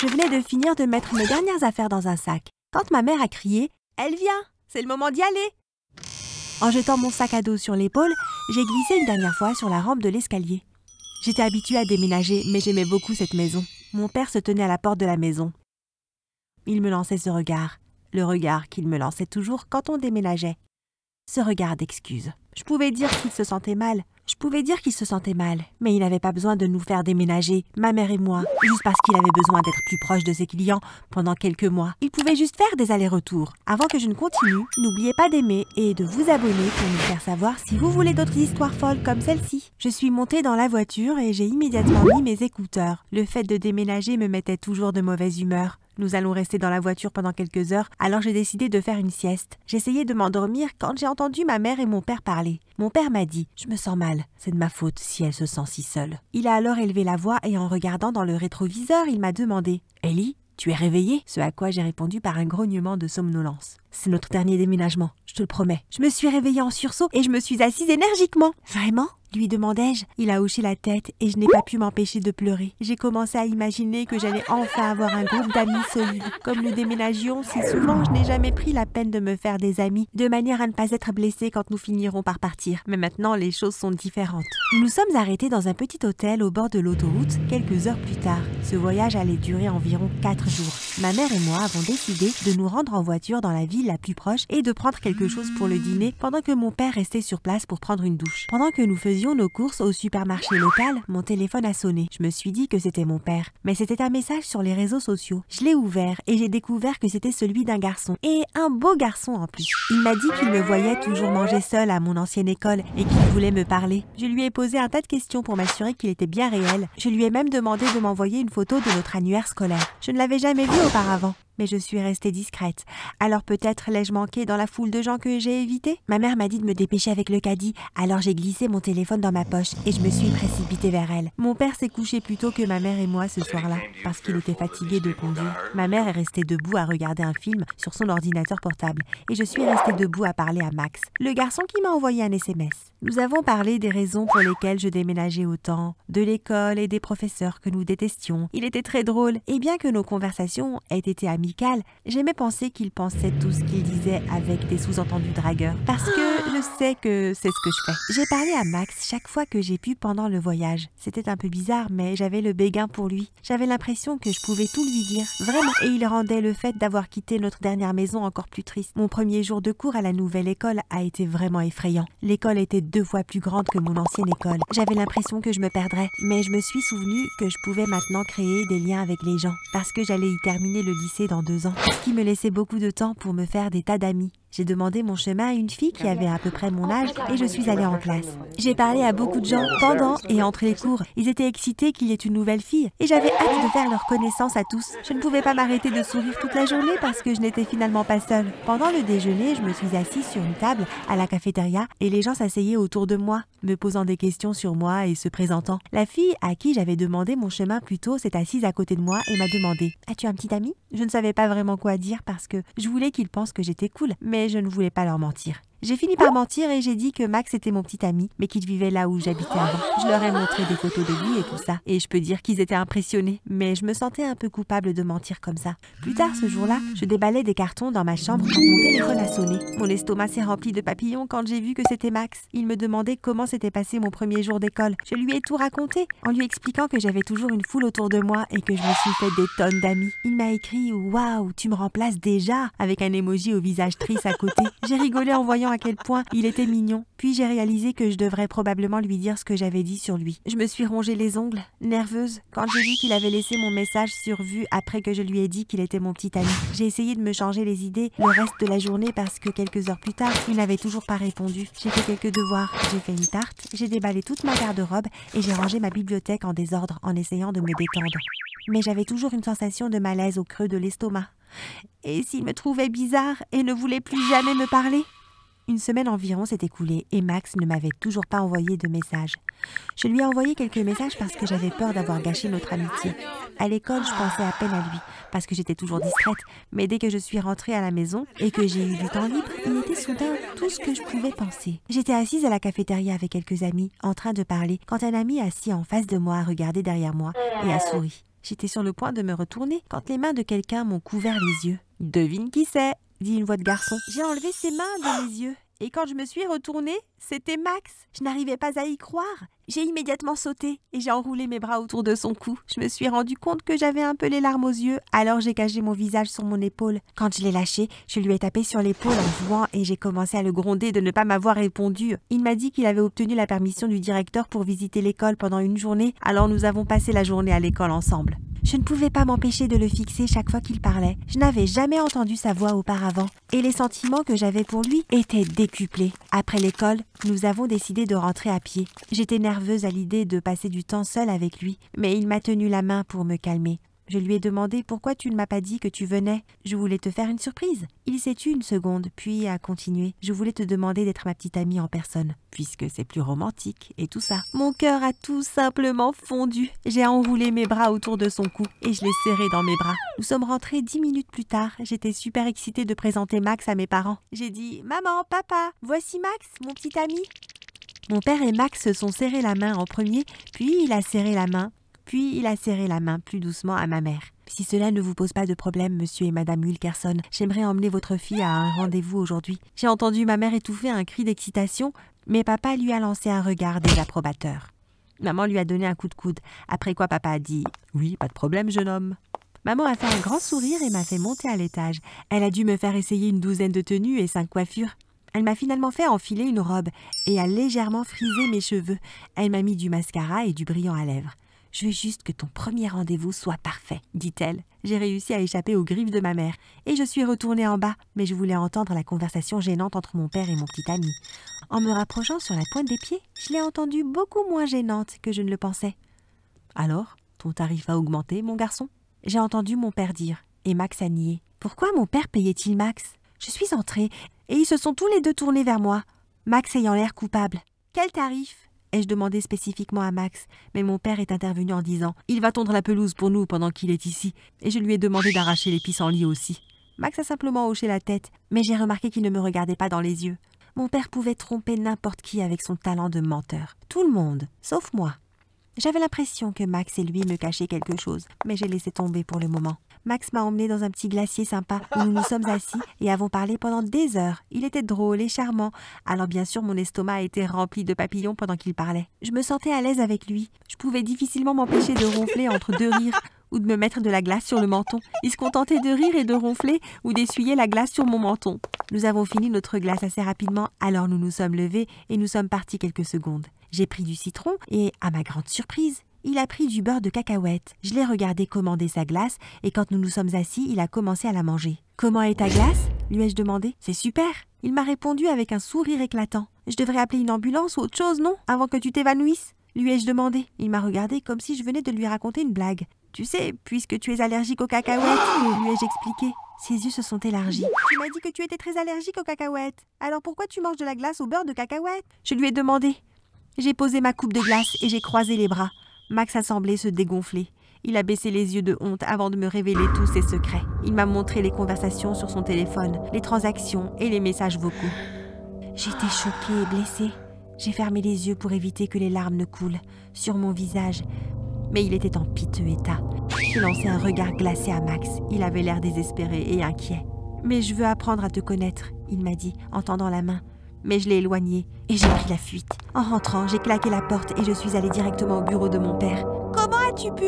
Je venais de finir de mettre mes dernières affaires dans un sac. Quand ma mère a crié « Elle vient, c'est le moment d'y aller !» En jetant mon sac à dos sur l'épaule, j'ai glissé une dernière fois sur la rampe de l'escalier. J'étais habituée à déménager, mais j'aimais beaucoup cette maison. Mon père se tenait à la porte de la maison. Il me lançait ce regard, le regard qu'il me lançait toujours quand on déménageait. Ce regard d'excuse. Je pouvais dire qu'il se sentait mal. Je pouvais dire qu'il se sentait mal, mais il n'avait pas besoin de nous faire déménager, ma mère et moi, juste parce qu'il avait besoin d'être plus proche de ses clients pendant quelques mois. Il pouvait juste faire des allers-retours. Avant que je ne continue, n'oubliez pas d'aimer et de vous abonner pour nous faire savoir si vous voulez d'autres histoires folles comme celle-ci. Je suis montée dans la voiture et j'ai immédiatement mis mes écouteurs. Le fait de déménager me mettait toujours de mauvaise humeur. Nous allons rester dans la voiture pendant quelques heures, alors j'ai décidé de faire une sieste. J'essayais de m'endormir quand j'ai entendu ma mère et mon père parler. Mon père m'a dit « Je me sens mal, c'est de ma faute si elle se sent si seule. » Il a alors élevé la voix et en regardant dans le rétroviseur, il m'a demandé « Ellie, tu es réveillée ?» Ce à quoi j'ai répondu par un grognement de somnolence. « C'est notre dernier déménagement, je te le promets. » Je me suis réveillée en sursaut et je me suis assise énergiquement. « Vraiment ?» lui demandai-je. Il a hoché la tête et je n'ai pas pu m'empêcher de pleurer. J'ai commencé à imaginer que j'allais enfin avoir un groupe d'amis solide. Comme nous déménagions si souvent, je n'ai jamais pris la peine de me faire des amis, de manière à ne pas être blessée quand nous finirons par partir. Mais maintenant, les choses sont différentes. Nous nous sommes arrêtés dans un petit hôtel au bord de l'autoroute quelques heures plus tard. Ce voyage allait durer environ 4 jours. Ma mère et moi avons décidé de nous rendre en voiture dans la ville la plus proche et de prendre quelque chose pour le dîner pendant que mon père restait sur place pour prendre une douche. Pendant que nous faisions nos courses au supermarché local, mon téléphone a sonné. Je me suis dit que c'était mon père, mais c'était un message sur les réseaux sociaux. Je l'ai ouvert et j'ai découvert que c'était celui d'un garçon, et un beau garçon en plus. Il m'a dit qu'il me voyait toujours manger seul à mon ancienne école et qu'il voulait me parler. Je lui ai posé un tas de questions pour m'assurer qu'il était bien réel. Je lui ai même demandé de m'envoyer une photo de notre annuaire scolaire. Je ne l'avais jamais vu auparavant. Mais je suis restée discrète. Alors peut-être l'ai-je manqué dans la foule de gens que j'ai évité? Ma mère m'a dit de me dépêcher avec le caddie, alors j'ai glissé mon téléphone dans ma poche et je me suis précipitée vers elle. Mon père s'est couché plus tôt que ma mère et moi ce soir-là, parce qu'il était fatigué de conduire. Ma mère est restée debout à regarder un film sur son ordinateur portable et je suis restée debout à parler à Max, le garçon qui m'a envoyé un SMS. Nous avons parlé des raisons pour lesquelles je déménageais autant, de l'école et des professeurs que nous détestions. Il était très drôle et bien que nos conversations aient été amicales, j'aimais penser qu'il pensait tout ce qu'il disait avec des sous-entendus dragueurs. Parce que je sais que c'est ce que je fais. J'ai parlé à Max chaque fois que j'ai pu pendant le voyage. C'était un peu bizarre, mais j'avais le béguin pour lui. J'avais l'impression que je pouvais tout lui dire. Vraiment. Et il rendait le fait d'avoir quitté notre dernière maison encore plus triste. Mon premier jour de cours à la nouvelle école a été vraiment effrayant. L'école était 2 fois plus grande que mon ancienne école. J'avais l'impression que je me perdrais. Mais je me suis souvenue que je pouvais maintenant créer des liens avec les gens. Parce que j'allais y terminer le lycée dans 2 ans, ce qui me laissait beaucoup de temps pour me faire des tas d'amis. J'ai demandé mon chemin à une fille qui avait à peu près mon âge et je suis allée en classe. J'ai parlé à beaucoup de gens pendant et entre les cours. Ils étaient excités qu'il y ait une nouvelle fille et j'avais hâte de faire leur connaissance à tous. Je ne pouvais pas m'arrêter de sourire toute la journée parce que je n'étais finalement pas seule. Pendant le déjeuner, je me suis assise sur une table à la cafétéria et les gens s'asseyaient autour de moi, me posant des questions sur moi et se présentant. La fille à qui j'avais demandé mon chemin plus tôt s'est assise à côté de moi et m'a demandé « As-tu un petit ami ?» Je ne savais pas vraiment quoi dire parce que je voulais qu'ils pensent que j'étais cool, mais je ne voulais pas leur mentir. J'ai fini par mentir et j'ai dit que Max était mon petit ami, mais qu'il vivait là où j'habitais avant. Je leur ai montré des photos de lui et tout ça, et je peux dire qu'ils étaient impressionnés, mais je me sentais un peu coupable de mentir comme ça. Plus tard ce jour-là, je déballais des cartons dans ma chambre quand mon téléphone a sonné. Mon estomac s'est rempli de papillons quand j'ai vu que c'était Max. Il me demandait comment s'était passé mon premier jour d'école. Je lui ai tout raconté, en lui expliquant que j'avais toujours une foule autour de moi et que je me suis fait des tonnes d'amis. Il m'a écrit « Waouh, tu me remplaces déjà !» avec un emoji au visage triste à côté. J'ai rigolé en voyant à quel point il était mignon, puis j'ai réalisé que je devrais probablement lui dire ce que j'avais dit sur lui. Je me suis rongé les ongles, nerveuse, quand j'ai vu qu'il avait laissé mon message sur vue après que je lui ai dit qu'il était mon petit ami. J'ai essayé de me changer les idées le reste de la journée parce que quelques heures plus tard, il n'avait toujours pas répondu. J'ai fait quelques devoirs, j'ai fait une tarte, j'ai déballé toute ma garde-robe et j'ai rangé ma bibliothèque en désordre en essayant de me détendre. Mais j'avais toujours une sensation de malaise au creux de l'estomac. Et s'il me trouvait bizarre et ne voulait plus jamais me parler ? Une semaine environ s'est écoulée et Max ne m'avait toujours pas envoyé de message. Je lui ai envoyé quelques messages parce que j'avais peur d'avoir gâché notre amitié. À l'école, je pensais à peine à lui parce que j'étais toujours distraite, mais dès que je suis rentrée à la maison et que j'ai eu du temps libre, il était soudain tout ce que je pouvais penser. J'étais assise à la cafétéria avec quelques amis en train de parler quand un ami assis en face de moi a regardé derrière moi et a souri. J'étais sur le point de me retourner quand les mains de quelqu'un m'ont couvert les yeux. « Devine qui c'est !» dit une voix de garçon. J'ai enlevé ses mains de mes yeux. Et quand je me suis retournée, c'était Max. Je n'arrivais pas à y croire. J'ai immédiatement sauté et j'ai enroulé mes bras autour de son cou. Je me suis rendu compte que j'avais un peu les larmes aux yeux, alors j'ai caché mon visage sur mon épaule. Quand je l'ai lâché, je lui ai tapé sur l'épaule en jouant et j'ai commencé à le gronder de ne pas m'avoir répondu. Il m'a dit qu'il avait obtenu la permission du directeur pour visiter l'école pendant une journée, alors nous avons passé la journée à l'école ensemble. Je ne pouvais pas m'empêcher de le fixer chaque fois qu'il parlait. Je n'avais jamais entendu sa voix auparavant. Et les sentiments que j'avais pour lui étaient décuplés. Après l'école, nous avons décidé de rentrer à pied. J'étais nerveuse à l'idée de passer du temps seule avec lui. Mais il m'a tenu la main pour me calmer. Je lui ai demandé pourquoi tu ne m'as pas dit que tu venais. Je voulais te faire une surprise. Il s'est tu une seconde, puis a continué. Je voulais te demander d'être ma petite amie en personne, puisque c'est plus romantique et tout ça. Mon cœur a tout simplement fondu. J'ai enroulé mes bras autour de son cou et je l'ai serré dans mes bras. Nous sommes rentrés 10 minutes plus tard. J'étais super excitée de présenter Max à mes parents. J'ai dit « Maman, papa, voici Max, mon petit ami ». Mon père et Max se sont serrés la main en premier, puis il a serré la main. Puis il a serré la main plus doucement à ma mère. « Si cela ne vous pose pas de problème, monsieur et madame Wilkerson, j'aimerais emmener votre fille à un rendez-vous aujourd'hui. » J'ai entendu ma mère étouffer un cri d'excitation, mais papa lui a lancé un regard désapprobateur. Maman lui a donné un coup de coude, après quoi papa a dit « Oui, pas de problème, jeune homme. » Maman a fait un grand sourire et m'a fait monter à l'étage. Elle a dû me faire essayer une douzaine de tenues et 5 coiffures. Elle m'a finalement fait enfiler une robe et a légèrement frisé mes cheveux. Elle m'a mis du mascara et du brillant à lèvres. « Je veux juste que ton premier rendez-vous soit parfait, » dit-elle. J'ai réussi à échapper aux griffes de ma mère et je suis retournée en bas, mais je voulais entendre la conversation gênante entre mon père et mon petit ami. En me rapprochant sur la pointe des pieds, je l'ai entendue beaucoup moins gênante que je ne le pensais. « Alors, ton tarif a augmenté, mon garçon ?» J'ai entendu mon père dire, et Max a nié. « Pourquoi mon père payait-il Max ?» Je suis entrée et ils se sont tous les deux tournés vers moi, Max ayant l'air coupable. « Quel tarif ?» ai-je demandé spécifiquement à Max, mais mon père est intervenu en disant « Il va tondre la pelouse pour nous pendant qu'il est ici » et je lui ai demandé d'arracher les pissenlits aussi. Max a simplement hoché la tête, mais j'ai remarqué qu'il ne me regardait pas dans les yeux. Mon père pouvait tromper n'importe qui avec son talent de menteur. Tout le monde, sauf moi. J'avais l'impression que Max et lui me cachaient quelque chose, mais j'ai laissé tomber pour le moment. Max m'a emmené dans un petit glacier sympa où nous nous sommes assis et avons parlé pendant des heures. Il était drôle et charmant, alors bien sûr mon estomac était rempli de papillons pendant qu'il parlait. Je me sentais à l'aise avec lui. Je pouvais difficilement m'empêcher de ronfler entre deux rires ou de me mettre de la glace sur le menton. Il se contentait de rire et de ronfler ou d'essuyer la glace sur mon menton. Nous avons fini notre glace assez rapidement, alors nous nous sommes levés et nous sommes partis quelques secondes. J'ai pris du citron et, à ma grande surprise, il a pris du beurre de cacahuète. Je l'ai regardé commander sa glace et quand nous nous sommes assis, il a commencé à la manger. « Comment est ta glace ?» lui ai-je demandé. « C'est super !» Il m'a répondu avec un sourire éclatant. « Je devrais appeler une ambulance ou autre chose, non? Avant que tu t'évanouisses ?» lui ai-je demandé. Il m'a regardé comme si je venais de lui raconter une blague. « Tu sais, puisque tu es allergique aux cacahuètes » lui ai-je expliqué. Ses yeux se sont élargis. « Tu m'as dit que tu étais très allergique aux cacahuètes. Alors pourquoi tu manges de la glace au beurre de cacahuète ?» Je lui ai demandé. J'ai posé ma coupe de glace et j'ai croisé les bras. Max a semblé se dégonfler. Il a baissé les yeux de honte avant de me révéler tous ses secrets. Il m'a montré les conversations sur son téléphone, les transactions et les messages vocaux. J'étais choquée et blessée. J'ai fermé les yeux pour éviter que les larmes ne coulent sur mon visage. Mais il était en piteux état. J'ai lancé un regard glacé à Max. Il avait l'air désespéré et inquiet. « Mais je veux apprendre à te connaître », il m'a dit en tendant la main. Mais je l'ai éloigné et j'ai pris la fuite. En rentrant, j'ai claqué la porte et je suis allée directement au bureau de mon père. « Comment as-tu pu ?»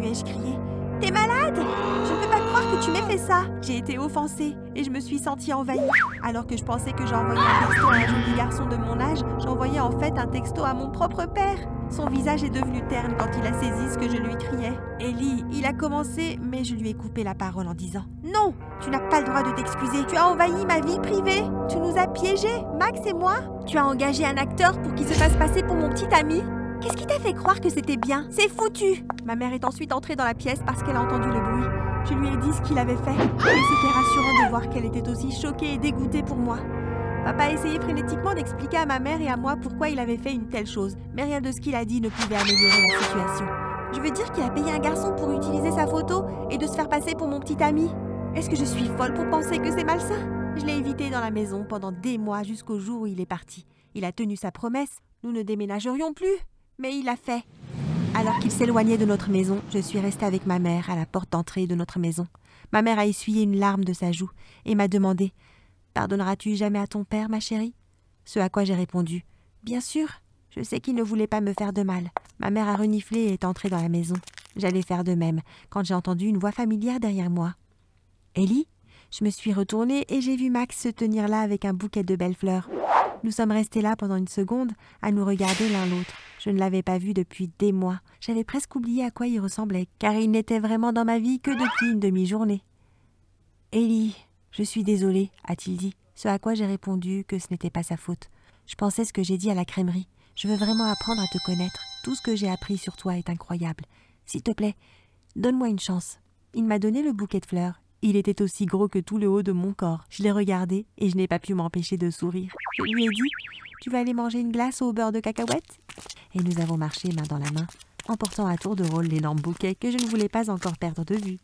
lui ai-je crié. « T'es malade? Je ne peux pas croire que tu m'aies fait ça !» J'ai été offensée et je me suis sentie envahie. Alors que je pensais que j'envoyais un texto à un joli garçon de mon âge, j'envoyais en fait un texto à mon propre père. Son visage est devenu terne quand il a saisi ce que je lui criais. « Ellie !» Il a commencé, mais je lui ai coupé la parole en disant « Non, tu n'as pas le droit de t'excuser. Tu as envahi ma vie privée. Tu nous as piégés, Max et moi. Tu as engagé un acteur pour qu'il se fasse passer pour mon petit ami. Qu'est-ce qui t'a fait croire que c'était bien? C'est foutu !» Ma mère est ensuite entrée dans la pièce parce qu'elle a entendu le bruit. Je lui ai dit ce qu'il avait fait, mais c'était rassurant de voir qu'elle était aussi choquée et dégoûtée pour moi. Papa a essayé frénétiquement d'expliquer à ma mère et à moi pourquoi il avait fait une telle chose, mais rien de ce qu'il a dit ne pouvait améliorer la situation. Je veux dire qu'il a payé un garçon pour utiliser sa photo et de se faire passer pour mon petit ami. Est-ce que je suis folle pour penser que c'est malsain? Je l'ai évité dans la maison pendant des mois jusqu'au jour où il est parti. Il a tenu sa promesse, nous ne déménagerions plus, mais il l'a fait. Alors qu'il s'éloignait de notre maison, je suis restée avec ma mère à la porte d'entrée de notre maison. Ma mère a essuyé une larme de sa joue et m'a demandé « Pardonneras-tu jamais à ton père, ma chérie ?» Ce à quoi j'ai répondu « Bien sûr, je sais qu'il ne voulait pas me faire de mal. » Ma mère a reniflé et est entrée dans la maison. J'allais faire de même quand j'ai entendu une voix familière derrière moi. « Ellie ?» Je me suis retournée et j'ai vu Max se tenir là avec un bouquet de belles fleurs. Nous sommes restés là pendant une seconde à nous regarder l'un l'autre. Je ne l'avais pas vu depuis des mois. J'avais presque oublié à quoi il ressemblait, car il n'était vraiment dans ma vie que depuis une demi-journée. « Ellie, je suis désolée », a-t-il dit, ce à quoi j'ai répondu que ce n'était pas sa faute. Je pensais ce que j'ai dit à la crèmerie. Je veux vraiment apprendre à te connaître. Tout ce que j'ai appris sur toi est incroyable. S'il te plaît, donne-moi une chance. Il m'a donné le bouquet de fleurs. Il était aussi gros que tout le haut de mon corps. Je l'ai regardé et je n'ai pas pu m'empêcher de sourire. Je lui ai dit « Tu vas aller manger une glace au beurre de cacahuète ?» Et nous avons marché main dans la main, emportant à tour de rôle l'énorme bouquet que je ne voulais pas encore perdre de vue.